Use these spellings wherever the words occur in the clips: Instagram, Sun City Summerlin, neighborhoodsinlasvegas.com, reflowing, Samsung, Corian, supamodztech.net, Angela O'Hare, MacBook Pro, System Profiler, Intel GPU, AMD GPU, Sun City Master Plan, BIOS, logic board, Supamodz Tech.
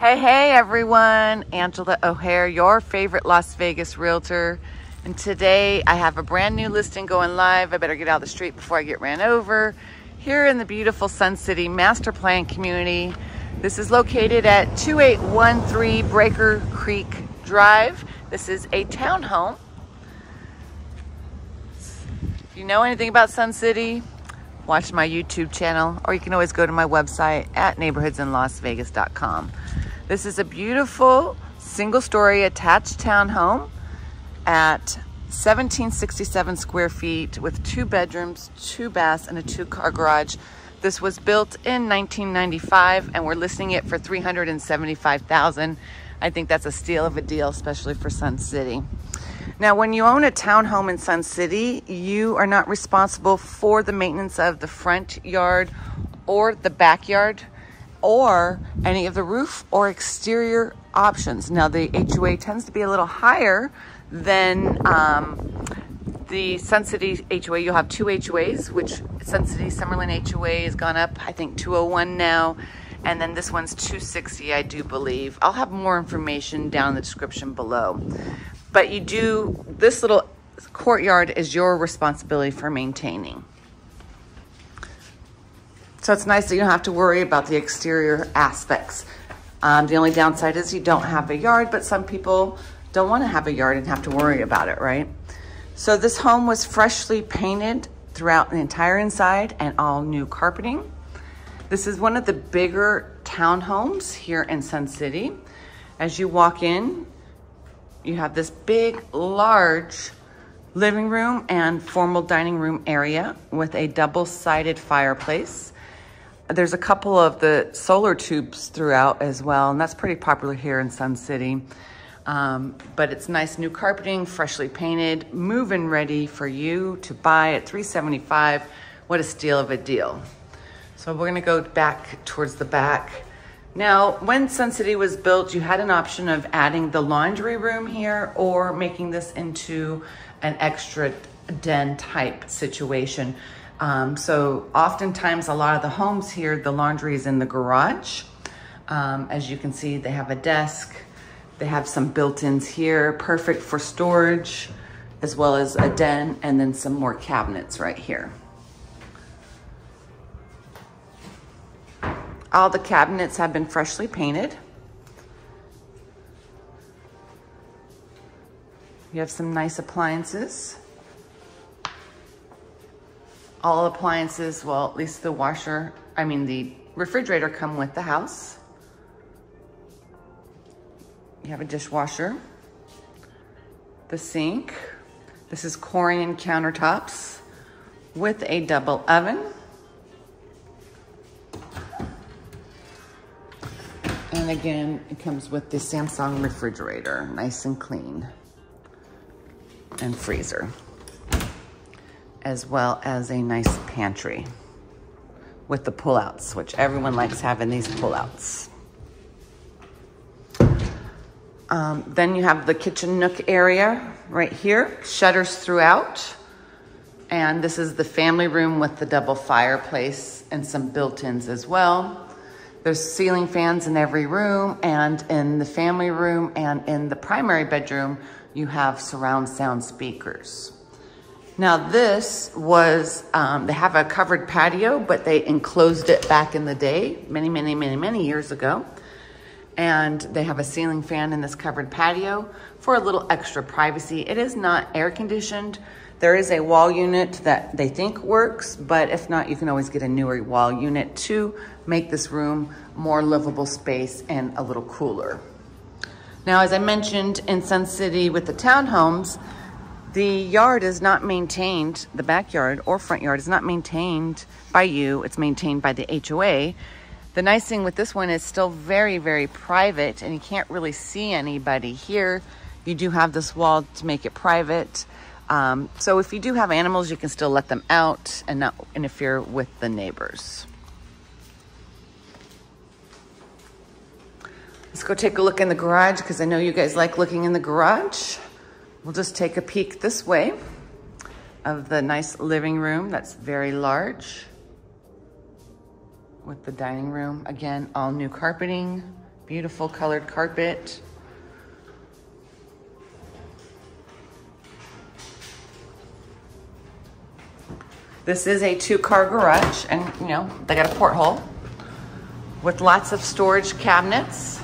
Hey everyone, Angela O'Hare, your favorite Las Vegas realtor. And today I have a brand new listing going live. I better get out of the street before I get ran over. Here in the beautiful Sun City Master Plan community. This is located at 2813 Breaker Creek Drive. This is a townhome. If you know anything about Sun City, watch my YouTube channel, or you can always go to my website at neighborhoodsinlasvegas.com. This is a beautiful single-story attached townhome at 1767 square feet with 2 bedrooms, 2 baths, and a 2-car garage. This was built in 1995, and we're listing it for $375,000. I think that's a steal of a deal, especially for Sun City. Now, when you own a townhome in Sun City, you are not responsible for the maintenance of the front yard or the backyard, or any of the roof or exterior options. Now the HOA tends to be a little higher than the Sun City HOA. You'll have 2 HOAs, which Sun City Summerlin HOA has gone up, I think 201 now, and then this one's 260, I do believe. I'll have more information down in the description below. But you do, this little courtyard is your responsibility for maintaining. So it's nice that you don't have to worry about the exterior aspects. The only downside is you don't have a yard, but some people don't want to have a yard and have to worry about it, right? So this home was freshly painted throughout the entire inside and all new carpeting. This is one of the bigger townhomes here in Sun City. As you walk in, you have this big, large living room and formal dining room area with a double-sided fireplace. There's a couple of the solar tubes throughout as well, and that's pretty popular here in Sun City. But it's nice new carpeting, freshly painted, move-in ready for you to buy at $375. What a steal of a deal. So we're gonna go back towards the back. Now, when Sun City was built, you had an option of adding the laundry room here or making this into an extra den type situation. So oftentimes a lot of the homes here, the laundry is in the garage. As you can see, they have a desk. They have some built-ins here, perfect for storage, as well as a den, and then some more cabinets right here. All the cabinets have been freshly painted. You have some nice appliances. All appliances, well, at least the refrigerator come with the house. You have a dishwasher, the sink. This is Corian countertops with a double oven. And again, it comes with the Samsung refrigerator, nice and clean, and freezer, as well as a nice pantry with the pullouts, which everyone likes having these pullouts. Then you have the kitchen nook area right here, shutters throughout. And this is the family room with the double fireplace and some built-ins as well. There's ceiling fans in every room, and in the family room and in the primary bedroom, you have surround sound speakers. Now this was, they have a covered patio, but they enclosed it back in the day, many years ago. And they have a ceiling fan in this covered patio for a little extra privacy. It is not air conditioned. There is a wall unit that they think works, but if not, you can always get a newer wall unit to make this room more livable space and a little cooler. Now, as I mentioned, in Sun City with the townhomes, the yard is not maintained, the backyard or front yard is not maintained by you, it's maintained by the HOA. The nice thing with this one is still very, very private, and you can't really see anybody here. You do have this wall to make it private. So if you do have animals, you can still let them out and not interfere with the neighbors. Let's go take a look in the garage, because I know you guys like looking in the garage. We'll just take a peek this way of the nice living room that's very large with the dining room. Again, all new carpeting, beautiful colored carpet. This is a two-car garage, and you know, they got a porthole with lots of storage cabinets.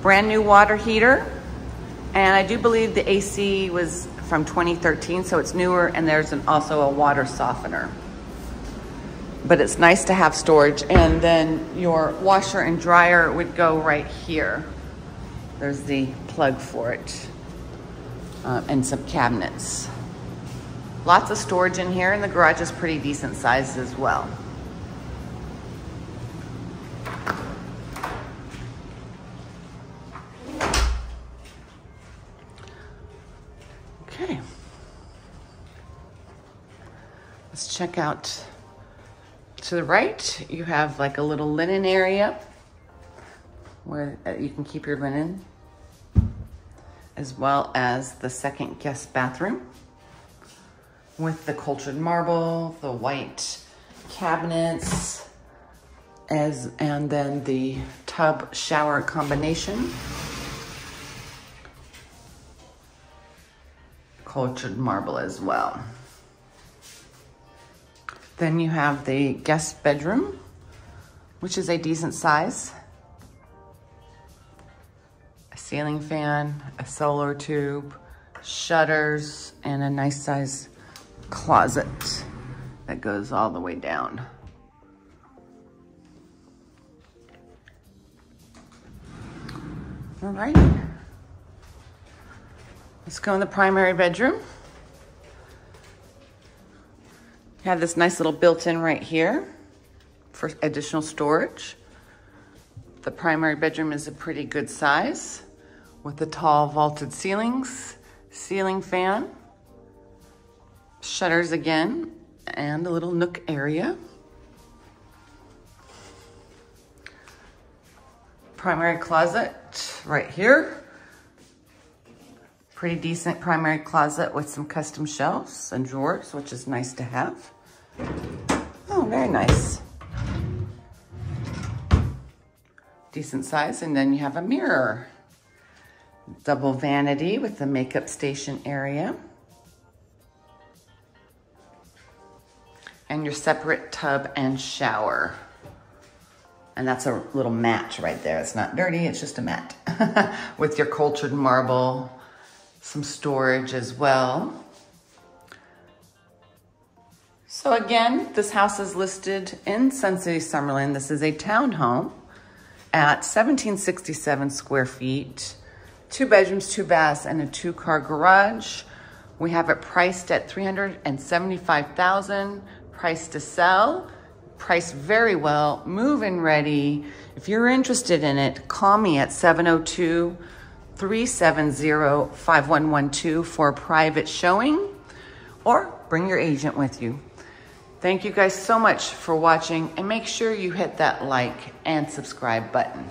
Brand new water heater. And I do believe the AC was from 2013, so it's newer, and there's also a water softener. But it's nice to have storage. And then your washer and dryer would go right here. There's the plug for it. And some cabinets. Lots of storage in here, and the garage is pretty decent sized as well. Okay. Let's check out to the right. You have like a little linen area where you can keep your linen, as well as the second guest bathroom with the cultured marble, the white cabinets, and then the tub shower combination. Cultured marble as well. Then you have the guest bedroom, which is a decent size. Ceiling fan, a solar tube, shutters, and a nice size closet that goes all the way down. All right, let's go in the primary bedroom. You have this nice little built-in right here for additional storage. The primary bedroom is a pretty good size, with the tall vaulted ceilings, ceiling fan, shutters again, and a little nook area. Primary closet right here. Pretty decent primary closet with some custom shelves and drawers, which is nice to have. Oh, very nice. Decent size, and then you have a mirror. Double vanity with the makeup station area. And your separate tub and shower. And that's a little mat right there. It's not dirty, it's just a mat. With your cultured marble, some storage as well. So again, this house is listed in Sun City Summerlin. This is a townhome at 1767 square feet. 2 bedrooms, 2 baths, and a 2-car garage. We have it priced at $375,000, priced to sell, priced very well, move-in ready. If you're interested in it, call me at 702-370-5112 for a private showing, or bring your agent with you. Thank you guys so much for watching, and make sure you hit that like and subscribe button.